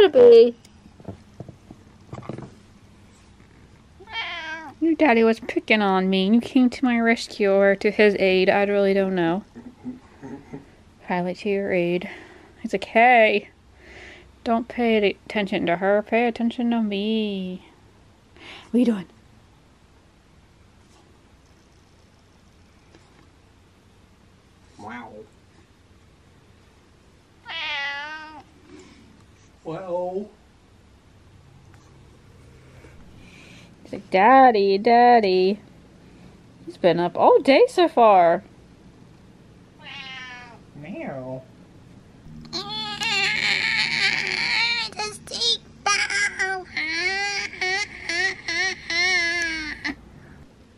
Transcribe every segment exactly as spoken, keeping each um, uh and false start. gotta be. Your daddy was picking on me and you came to my rescue or to his aid. I really don't know. Highlight to your aid. He's like, hey, don't pay attention to her. Pay attention to me. What are you doing? Wow. Wow. He's like, Daddy, Daddy. He's been up all day so far. Meow.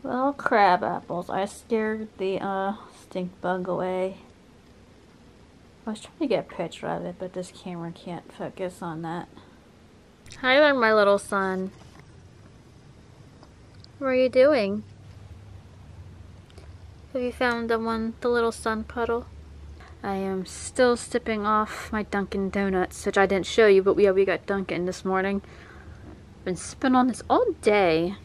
Well, crab apples. I scared the uh, stink bug away. I was trying to get a picture of it, but this camera can't focus on that. Hi there, my little son. What are you doing? Have you found the one, the little sun puddle? I am still sipping off my Dunkin' Donuts, which I didn't show you, but we, yeah, we got Dunkin' this morning. Been sipping on this all day.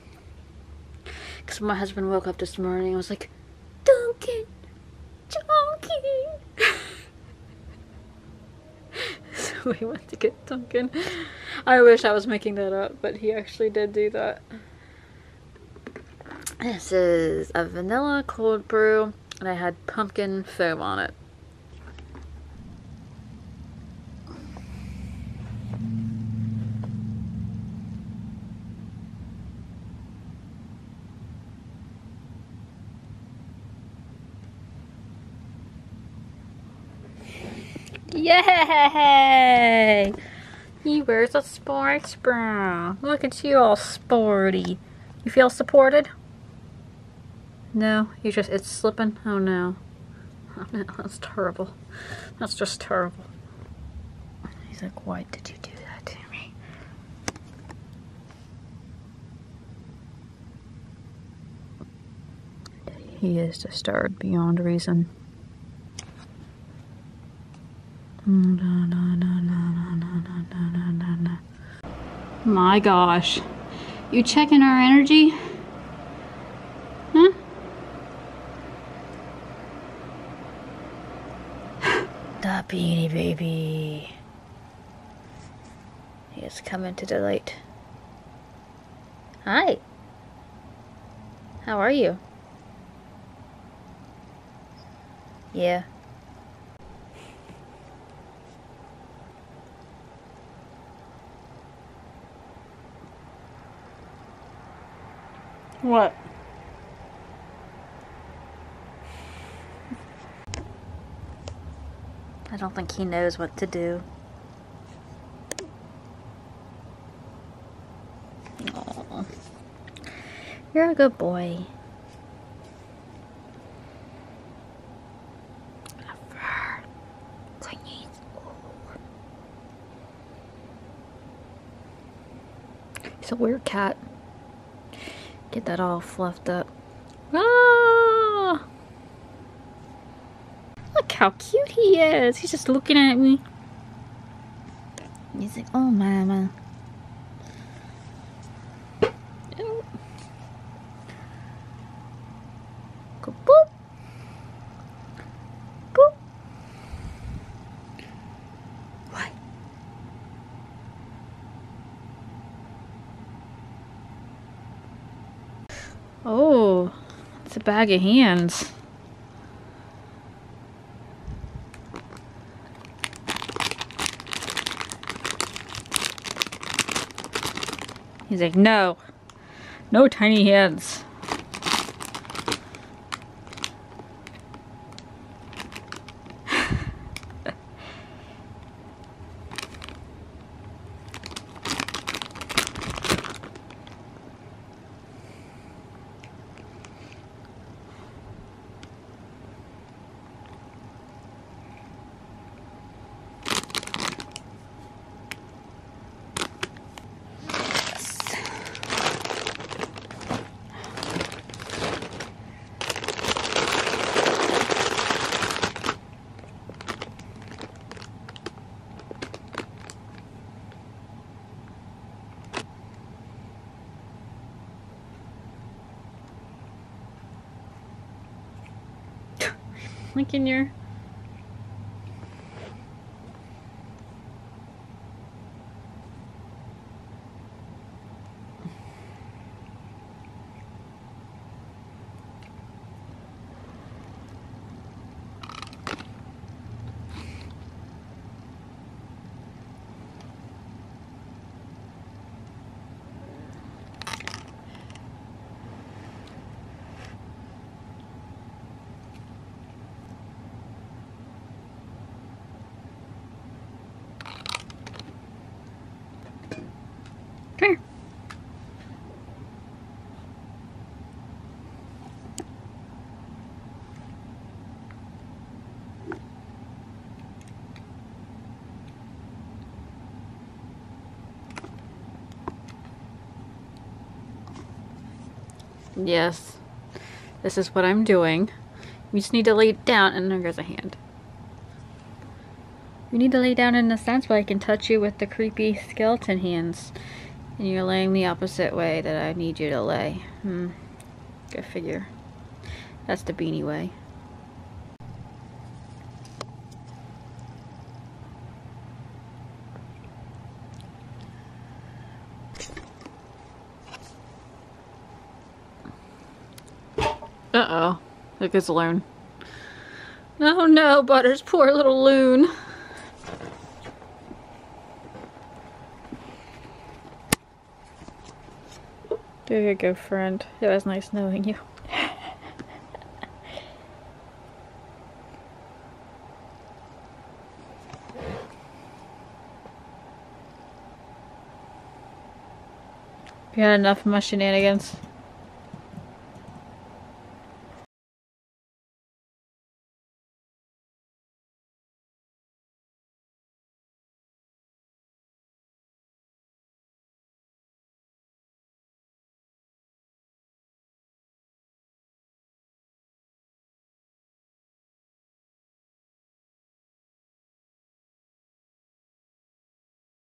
Because my husband woke up this morning and was like, Dunkin', Dunkin'. So we went to get Dunkin'. I wish I was making that up, but he actually did do that. This is a vanilla cold brew, and I had pumpkin foam on it. Yay! He wears a sports bra. Look at you all sporty. You feel supported? No, you just, it's slipping. Oh no. Oh no, that's terrible. That's just terrible. He's like, why did you do that to me? He is disturbed beyond reason. My gosh. You checking our energy? Huh? The Beanie Baby. He is coming to delight. Hi. How are you? Yeah. What? I don't think he knows what to do. Aww. You're a good boy. He's a weird cat. Get that all fluffed up. Ah! Look how cute he is. He's just looking at me. He's like, oh mama. Ooh. Go boop. Boop. What? Oh, it's a bag of hands. He's like, no, no tiny hands. Look in your... Come here. Yes, this is what I'm doing. You just need to lay down, and there goes a hand. You need to lay down in the sense where I can touch you with the creepy skeleton hands. And you're laying the opposite way that I need you to lay. Hmm. Good figure. That's the beanie way. Uh-oh. Look, it's a loon. Oh no, Butters, poor little loon. There you go, friend. It was nice knowing you. You had enough of my shenanigans.